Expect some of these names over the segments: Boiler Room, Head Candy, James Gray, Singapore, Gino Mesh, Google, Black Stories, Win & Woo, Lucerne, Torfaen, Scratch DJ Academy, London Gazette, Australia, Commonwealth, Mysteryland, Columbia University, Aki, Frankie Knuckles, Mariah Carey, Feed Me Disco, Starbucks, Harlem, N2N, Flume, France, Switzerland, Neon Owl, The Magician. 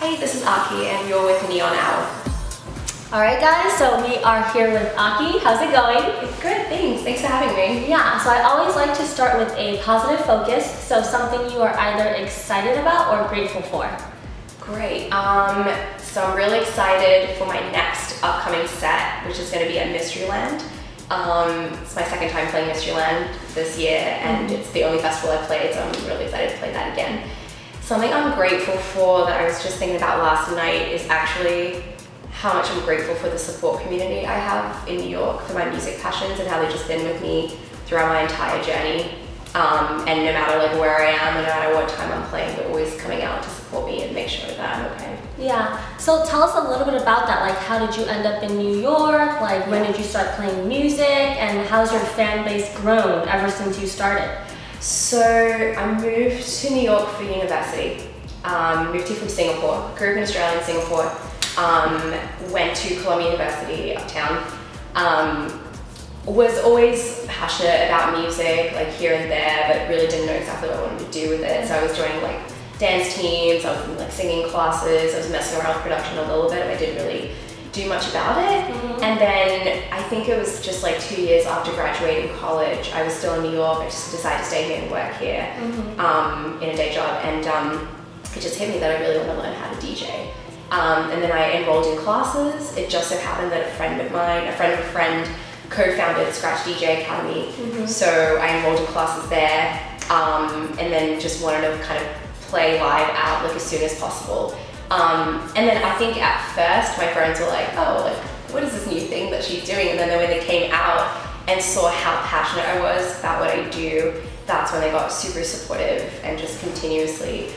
Hey, this is Aki and you're with Neon Owl. Alright guys, so we are here with Aki. How's it going? It's good, thanks. Thanks for having me. Yeah, so I always like to start with a positive focus, so something you are either excited about or grateful for. Great. So I'm really excited for my next upcoming set, which is going to be at Mysteryland. It's my second time playing Mysteryland this year, and it's the only festival I've played, so I'm really excited to play that again. Something I'm grateful for that I was just thinking about last night is actually how much I'm grateful for the support community I have in New York for my music passions and how they've just been with me throughout my entire journey. And no matter like where I am, no matter what time I'm playing, they're always coming out to support me and make sure that I'm okay. Yeah, so tell us a little bit about that. Like, how did you end up in New York? Like, when did you start playing music? And how's your fan base grown ever since you started? So I moved to New York for university. Moved here from Singapore, grew up in Australia and Singapore. Went to Columbia University uptown. Was always passionate about music, like here and there, but really didn't know exactly what I wanted to do with it. So I was joining like dance teams, I was in like singing classes, I was messing around with production a little bit, but I didn't really do much about it. And then I think it was just like 2 years after graduating college, I was still in New York. I just decided to stay here and work here in a day job, and it just hit me that I really want to learn how to DJ. And then I enrolled in classes. It just so happened that a friend of a friend co-founded Scratch DJ Academy, so I enrolled in classes there, and then just wanted to kind of play live out like as soon as possible. And then I think at first my friends were like, oh, like what is this new thing that she's doing? And then when they came out and saw how passionate I was about what I do, that's when they got super supportive and just continuously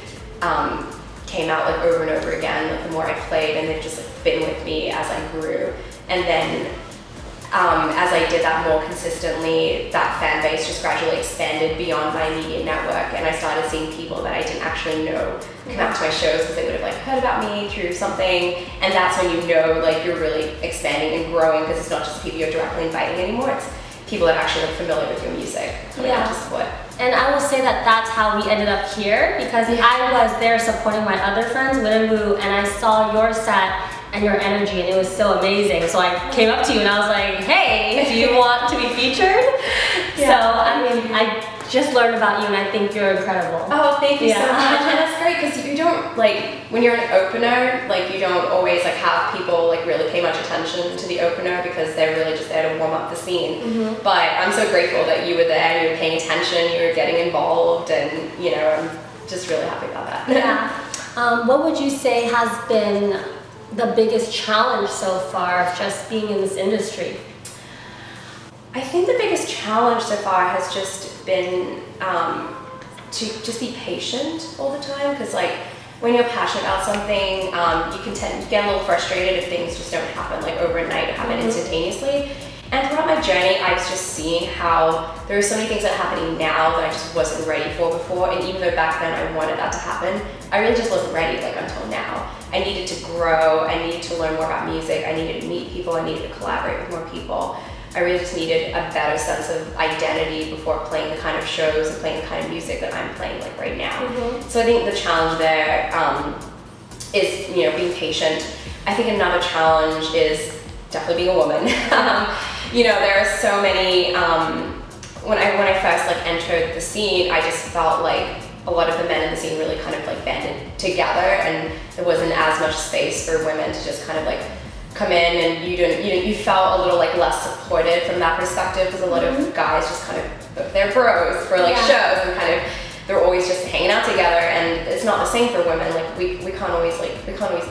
came out like over and over again. Like the more I played, and they've just like been with me as I grew. And then as I did that more consistently, that fan base just gradually expanded beyond my immediate network, and I started seeing people that I didn't actually know come out to my shows because they would have like heard about me through something, and that's when you know like you're really expanding and growing, because it's not just people you're directly inviting anymore, it's people that actually are familiar with your music coming out to support. And I will say that that's how we ended up here, because I was there supporting my other friends, Woo, and I saw your set and your energy, and it was so amazing. So I came up to you and I was like, hey, do you want to be featured? So I mean, I just learned about you and I think you're incredible. Oh, thank you so much. And that's great, because you don't, like, when you're an opener, like you don't always like have people like really pay much attention to the opener, because they're really just there to warm up the scene. But I'm so grateful that you were there, you were paying attention, you were getting involved, and you know, I'm just really happy about that. What would you say has been the biggest challenge so far just being in this industry? I think the biggest challenge so far has just been to just be patient all the time, because like when you're passionate about something, you can tend to get a little frustrated if things just don't happen like overnight, happen instantaneously. And throughout my journey, I was just seeing how there are so many things that are happening now that I just wasn't ready for before. And even though back then I wanted that to happen, I really just wasn't ready like until now. I needed to grow, I needed to learn more about music, I needed to meet people, I needed to collaborate with more people. I really just needed a better sense of identity before playing the kind of shows and playing the kind of music that I'm playing like right now. So I think the challenge there is, you know, being patient. I think another challenge is definitely being a woman. You know, there are so many, when I first like entered the scene, I just felt like a lot of the men in the scene really kind of like banded together, and there wasn't as much space for women to just kind of like come in, and you felt a little like less supported from that perspective, because a lot of guys just kind of, they're bros for like shows, and kind of they're always just hanging out together, and it's not the same for women. Like we can't always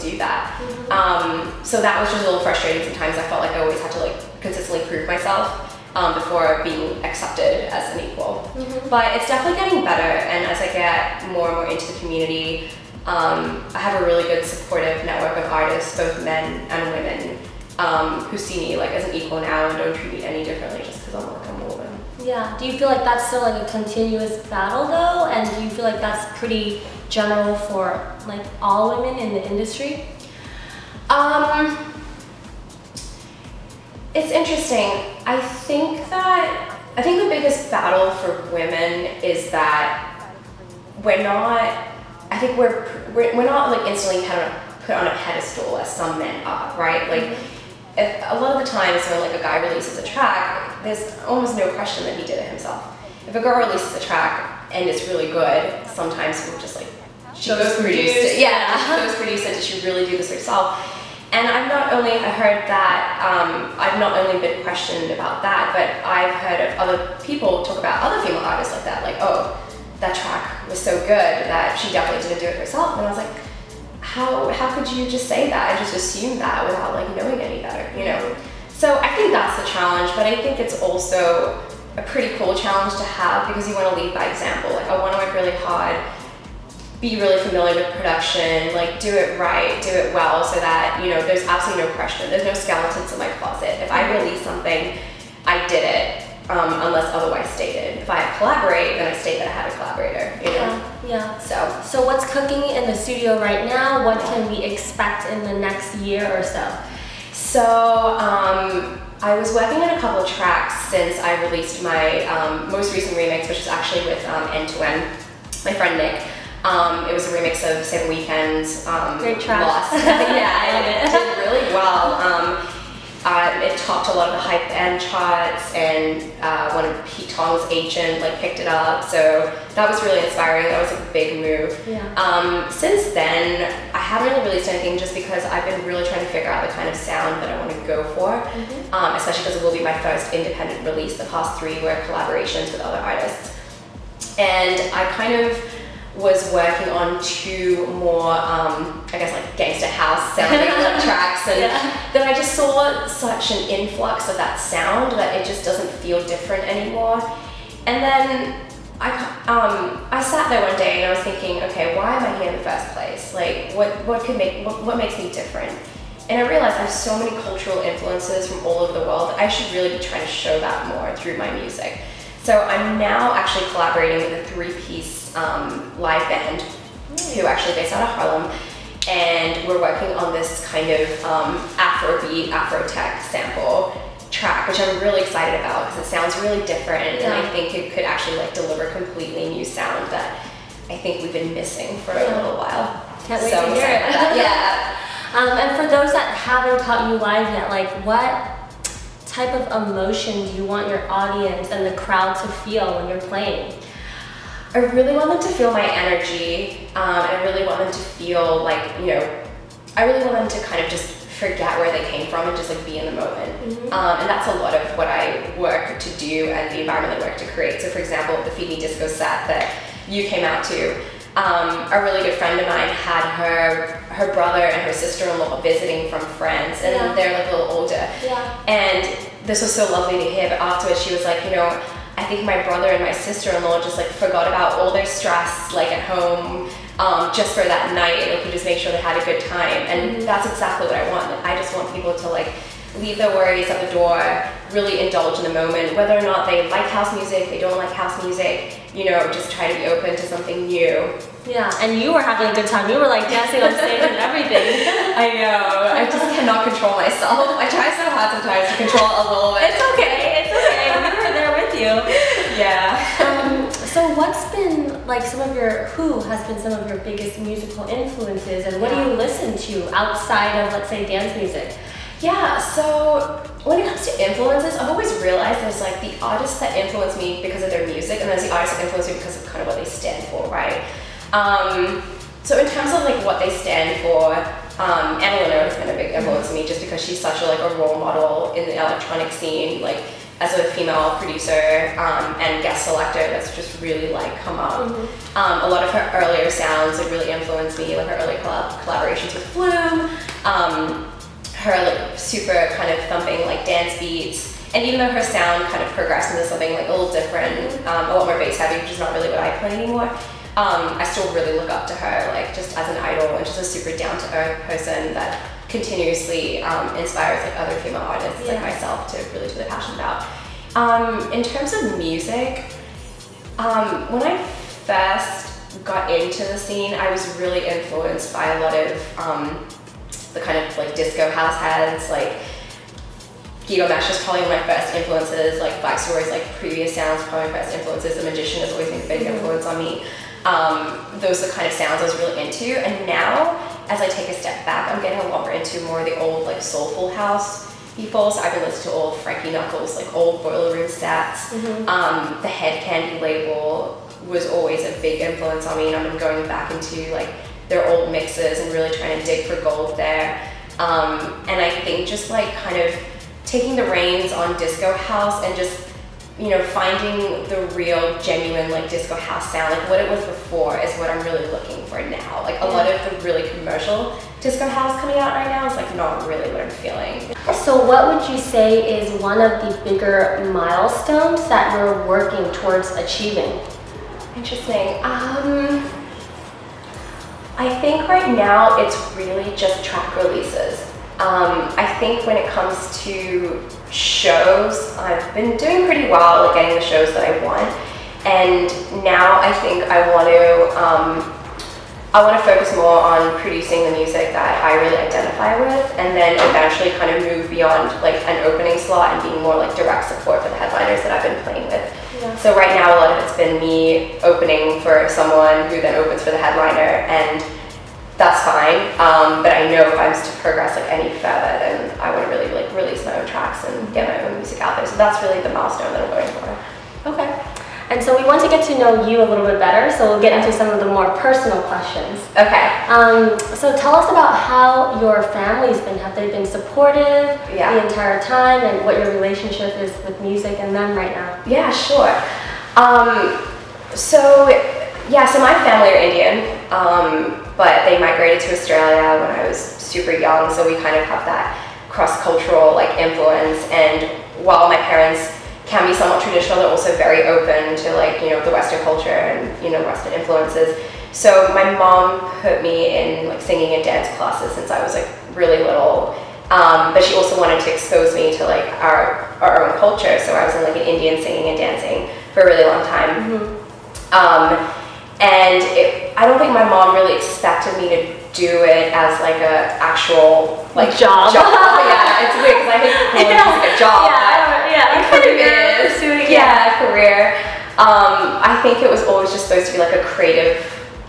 do that. So that was just a little frustrating sometimes. I felt like I always had to like consistently prove myself before being accepted as an equal. But it's definitely getting better, and as I get more and more into the community, I have a really good supportive network of artists, both men and women, who see me like as an equal now and don't treat me any differently just because I'm like a woman. Yeah. Do you feel like that's still like a continuous battle though? And do you feel like that's pretty general for like all women in the industry? It's interesting. I think the biggest battle for women is that we're not I think we're not like instantly kind of put on a pedestal as some men are, right? Like, if a lot of the times when like a guy releases a track, there's almost no question that he did it himself. If a girl releases a track and it's really good, sometimes people just like, she just produced it. Yeah, she was produced it. Did she really do this herself? And I've not only heard that, I've not only been questioned about that, but I've heard of other people talk about other female artists like that, like, oh, that track was so good that she definitely didn't do it herself. And I was like, how could you just say that and just assume that without like knowing any better, you know? So I think that's the challenge, but I think it's also a pretty cool challenge to have because you want to lead by example. Like, I want to work really hard, be really familiar with production, like do it right, do it well, so that, you know, there's absolutely no question. There's no skeletons in my closet. If I release something, I did it, unless otherwise stated. If I collaborate, then I state that I had a collaborator, you know? Yeah. So what's cooking in the studio right now? What can we expect in the next year or so? So, I was working on a couple of tracks since I released my most recent remix, which is actually with N2N, my friend Nick. It was a remix of Seven Weekend, Great track. Lost. Yeah, it did really well. It topped a lot of the hype end charts, and one of Pete Tong's agent like picked it up, so that was really inspiring. That was a big move. Yeah. Since then, I haven't really released anything just because I've been really trying to figure out the kind of sound that I want to go for, mm-hmm. Especially because it will be my first independent release. The past three were collaborations with other artists, and I kind of was working on two more, I guess, like gangster house sounding tracks, and then I just saw such an influx of that sound that it just doesn't feel different anymore. And then I sat there one day and I was thinking, okay, why am I here in the first place? Like, what makes me different? And I realized I have so many cultural influences from all over the world that I should really be trying to show that more through my music. So I'm now actually collaborating with a three-piece live band who are actually based out of Harlem, and we're working on this kind of Afrobeat, Afrotech sample track, which I'm really excited about because it sounds really different, and I think it could actually like deliver completely new sound that I think we've been missing for a little while. Can't wait to hear it. And for those that haven't taught you live yet, like what type of emotion do you want your audience and the crowd to feel when you're playing? I really want them to feel my energy. I really want them to feel like, you know, I really want them to kind of just forget where they came from and just like be in the moment. Mm-hmm. And that's a lot of what I work to do and the environment I work to create. So for example, the Feed Me Disco set that you came out to, a really good friend of mine had her brother and her sister-in-law visiting from France, and they're like a little older. Yeah. And this was so lovely to hear, but afterwards she was like, you know, I think my brother and my sister-in-law just like forgot about all their stress like at home just for that night, and like you just make sure they had a good time. And that's exactly what I want. Like, I just want people to like leave their worries at the door, really indulge in the moment, whether or not they like house music, they don't like house music, you know, just try to be open to something new. Yeah, and you were having a good time. You were like dancing on stage and everything. I know, I just cannot control myself. I try so hard sometimes to control a little bit. It's okay, it's okay. We were there with you. Yeah. So what's been like some of your biggest musical influences, and what do you listen to outside of, let's say, dance music? Yeah, so when it comes to influences, I've always realized there's like the artists that influence me because of their music, and there's the artists that influence me because of kind of what they stand for, right? So in terms of like what they stand for, Eleanor has been a big influence to me just because she's such a, like a role model in the electronic scene, like as a female producer and guest selector that's just really like come up. Mm-hmm. A lot of her earlier sounds have really influenced me, like her early collaborations with Flume, her like super kind of thumping like dance beats, and even though her sound kind of progressed into something like a little different, a lot more bass heavy, which is not really what I play anymore, I still really look up to her like just as an idol, and just a super down to earth person that continuously inspires like other female artists like myself to really do what they're passionate about. In terms of music, when I first got into the scene, I was really influenced by a lot of the kind of like disco house heads, like Gino Mesh is probably one of my first influences, like Black Stories, like previous sounds, probably my first influences. The Magician has always been a big influence on me. Those are the kind of sounds I was really into. And now, as I take a step back, I'm getting a lot more into more of the old, like, soulful house people. So I've been listening to old Frankie Knuckles, like old Boiler Room stats. Mm-hmm. The Head Candy label was always a big influence on me, and I'm going back into like their old mixes and really trying to dig for gold there. And I think just like kind of taking the reins on disco house and just, you know, finding the real genuine like disco house sound, like what it was before is what I'm really looking for now. Like a lot of the really commercial disco house coming out right now is like not really what I'm feeling. So what would you say is one of the bigger milestones that we're working towards achieving? Interesting. I think right now it's really just track releases. I think when it comes to shows, I've been doing pretty well at getting the shows that I want, and now I think I want to focus more on producing the music that I really identify with, and then eventually kind of move beyond like an opening slot and being more like direct support for the headliners that I've been playing with. So right now a lot of it's been me opening for someone who then opens for the headliner, and that's fine, but I know if I'm to progress like any further, then I want to really like release my own tracks and get my own music out there. So that's really the milestone that I'm going for. Okay. And so we want to get to know you a little bit better, so we'll get into some of the more personal questions. Okay. So tell us about how your family's been. Have they been supportive the entire time, and what your relationship is with music and them right now? Yeah, sure. So my family are Indian, but they migrated to Australia when I was super young, so we kind of have that cross-cultural like influence. And while my parents can be somewhat traditional, they're also very open to like, you know, the Western culture and, you know, Western influences. So my mom put me in like singing and dance classes since I was like really little, but she also wanted to expose me to like our own culture. So I was in like an Indian singing and dancing for a really long time. Mm-hmm. I don't think my mom really expected me to do it as like a actual like job. Yeah, it's weird because I think it's like a job. Yeah, a career. I think it was always just supposed to be like a creative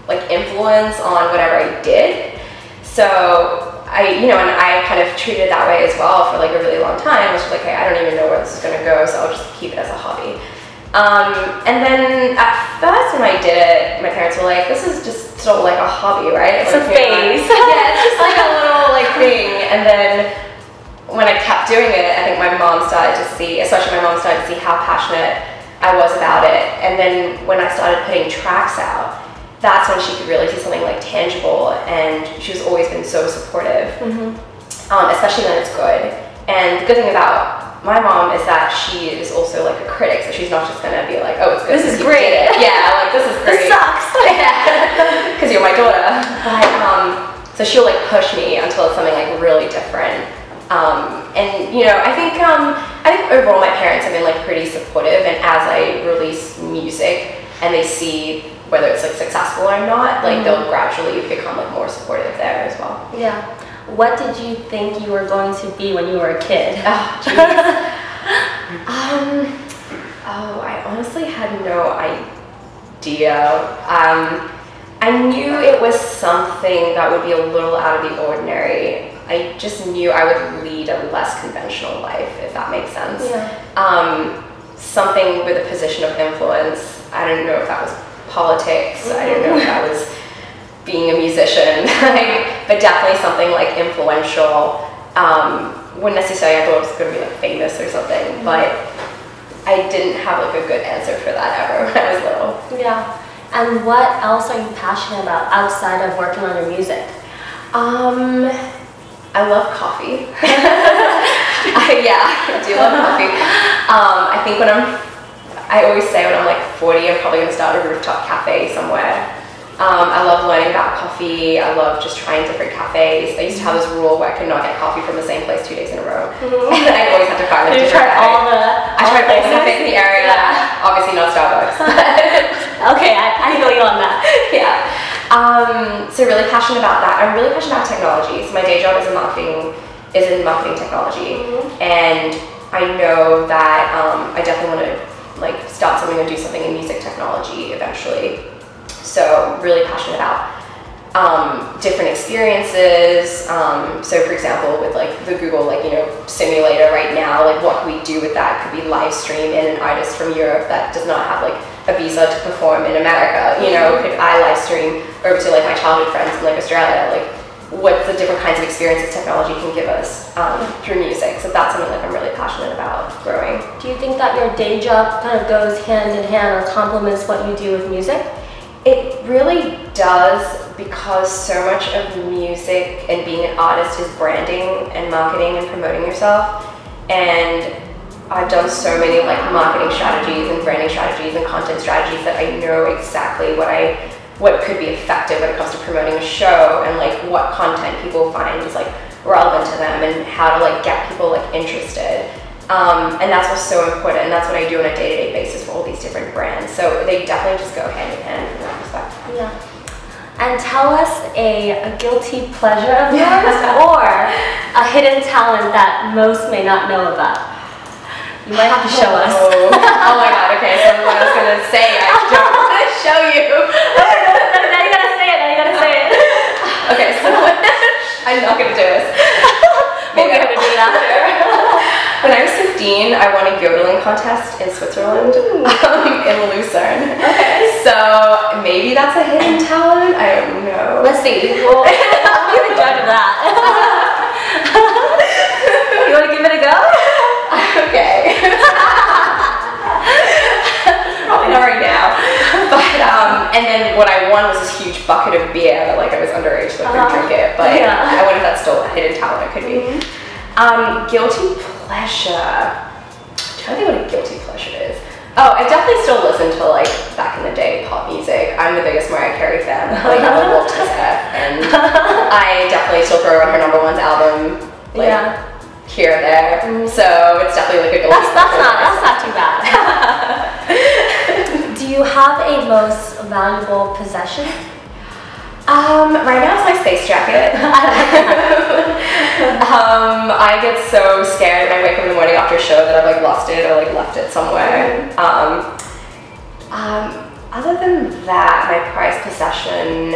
like influence on whatever I did. So I kind of treated it that way as well for like a really long time. I was just like, hey, I don't even know where this is gonna go, so I'll just keep it as a hobby. And then at first when I did it, my parents were like, this is just sort of like a hobby, right? It's like a phase. Yeah, it's just like a little like thing. And then when I kept doing it, I think my mom started to see how passionate I was about it. And then when I started putting tracks out, that's when she could really see something like tangible, and she's always been so supportive, especially when it's good. And the good thing about my mom is that she is also like a critic, so she's not just gonna be like, oh, it's good. This is great. Yeah, like this is great. This sucks. Yeah, because you're my daughter. But, so she'll like push me until it's something like really different. And you know, I think overall my parents have been like pretty supportive. And as I release music and they see whether it's like successful or not, like they'll gradually become like more supportive there as well. Yeah. What did you think you were going to be when you were a kid? Oh, geez. I honestly had no idea. I knew it was something that would be a little out of the ordinary. I just knew I would lead a less conventional life, if that makes sense. Yeah. Something with a position of influence. I didn't know if that was politics. Mm-hmm. I didn't know if that was being a musician, but definitely something like influential. Wouldn't necessarily, I thought it was going to be like famous or something, but I didn't have like a good answer for that ever when I was little. Yeah. And what else are you passionate about outside of working on your music? I love coffee. Yeah, I do love coffee. I think I always say when I'm like 40, I'm probably going to start a rooftop cafe somewhere. I love learning about coffee. I love just trying different cafes. I used to have this rule where I could not get coffee from the same place 2 days in a row. And then I always had to find a different cafe. I tried all the cafes in the area. Yeah. Obviously not Starbucks. Okay, I feel you on that. Yeah. So really passionate about that. I'm really passionate about technology. So my day job is in marketing technology. And I know that I definitely want to like start something and do something in music technology eventually. So really passionate about different experiences. So for example, with like the Google, like, you know, simulator right now, like what we do with that could be live stream in an artist from Europe that does not have like a visa to perform in America, you know, could I live stream over to like my childhood friends in like Australia, like what the different kinds of experiences technology can give us through music. So that's something that I'm really passionate about growing. Do you think that your day job kind of goes hand in hand or complements what you do with music? It really does, because so much of music and being an artist is branding and marketing and promoting yourself. And I've done so many like marketing strategies and branding strategies and content strategies that I know exactly what could be effective when it comes to promoting a show, and like what content people find is like relevant to them and how to like get people like interested. And that's what's so important, and that's what I do on a day-to-day basis for all these different brands. So they definitely just go hand in hand from that perspective. Yeah. And tell us a guilty pleasure of yours or a hidden talent that most may not know about. You might have to show us. Oh my god, okay, so what I was gonna say, I don't want to show you. Now you gotta say it, now you gotta say it. Okay, so I'm not gonna do this. Maybe I'm gonna do it after. When I was 15, I won a yodeling contest in Switzerland, in Lucerne. Okay. So maybe that's a hidden talent, I don't know. Let's see, we'll be the judge of that. You wanna give it a go? Okay. Probably not right now. But and then what I won was this huge bucket of beer. Like, I was underage, so I couldn't drink it. But yeah. I wonder if that's still a hidden talent. It could be. Guilty pleasure. I'm trying to think what a guilty pleasure is. Oh, I definitely still listen to like back in the day pop music. I'm the biggest Mariah Carey fan. Like, I love this F, and I definitely still throw around her #1 album. Like, yeah. Here or there, so it's definitely like a goal. That's not too bad. Do you have a most valuable possession? Right now it's my space jacket. I get so scared when I wake up in the morning after a show that I've like lost it or like left it somewhere. Other than that, my prized possession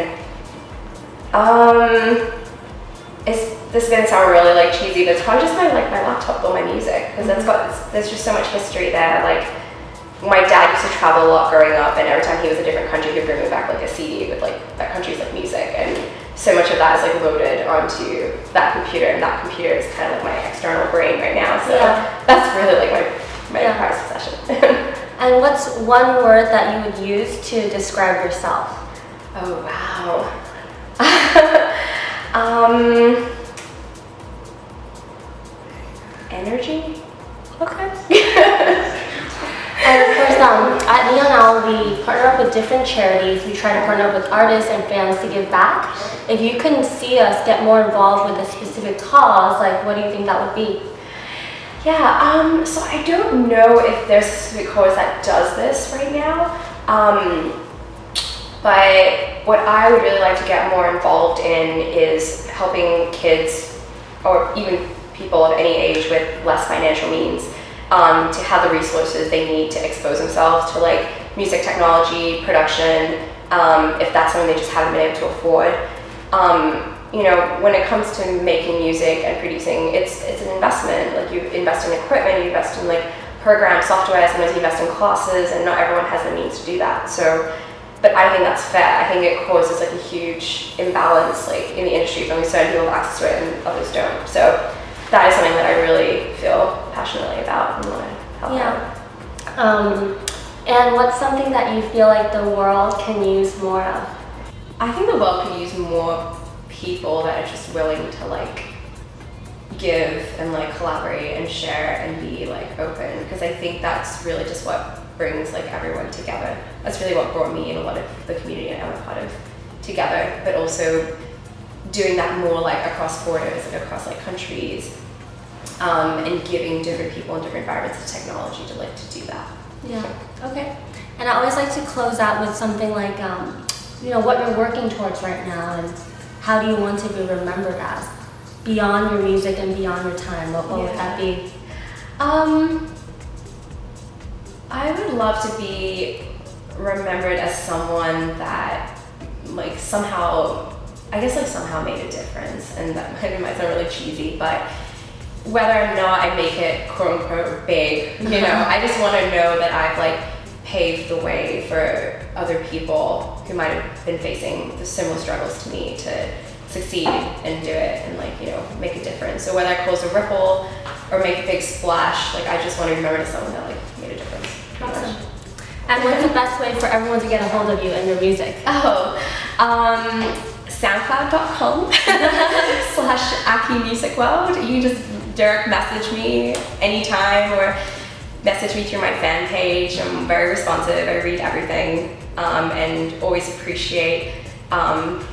is, this is gonna sound really like cheesy, but it's probably just my laptop or my music, because there's just so much history there. Like, my dad used to travel a lot growing up, and every time he was in a different country, he'd bring me back like a CD with like that country's like music, and so much of that is like loaded onto that computer, and that computer is kind of like my external brain right now. So yeah. That's really like my prized possession. And what's one word that you would use to describe yourself? Oh wow. Energy? Okay. And of course, at Neon Owl, we partner up with different charities. We try to partner up with artists and fans to give back. If you can see us get more involved with a specific cause, like what do you think that would be? Yeah, so I don't know if there's a specific cause that does this right now. But what I would really like to get more involved in is helping kids, or even people of any age with less financial means, to have the resources they need to expose themselves to like music technology, production, if that's something they just haven't been able to afford. You know, when it comes to making music and producing, it's an investment. Like, you invest in equipment, you invest in like program software, sometimes you invest in classes, and not everyone has the means to do that. So. But I don't think that's fair. I think it causes like a huge imbalance like in the industry, when certain people have access to it and others don't. So that is something that I really feel passionately about and want to help out. And what's something that you feel like the world can use more of? I think the world can use more people that are just willing to like give and like collaborate and share and be like open, because I think that's really just what brings like everyone together. That's really what brought me and a lot of the community I'm a part of together, but also doing that more like across borders and across like countries, and giving different people in different environments the technology to like to do that. Yeah, okay. And I always like to close out with something like, you know, what you're working towards right now and how do you want to be remembered as? Beyond your music and beyond your time, what would that be? I would love to be remembered as someone that like somehow, I guess like somehow made a difference, and that might sound really cheesy, but whether or not I make it quote unquote big, you know, I just want to know that I've like paved the way for other people who might have been facing the similar struggles to me to succeed and do it and like, you know, make a difference. So whether I cause a ripple or make a big splash, like I just want to remember to someone that like made a difference. Awesome. And what's the best way for everyone to get a hold of you and your music? Oh, soundcloud.com/AkiMusicWorld. You can just direct message me anytime or message me through my fan page. I'm very responsive, I read everything, and always appreciate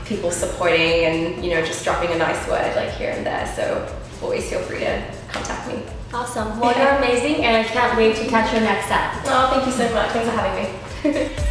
people supporting and, you know, just dropping a nice word like here and there, so always feel free to contact me. Awesome. Well, you're amazing, and I can't wait to catch your next set. Oh, thank you so much. Thanks for having me.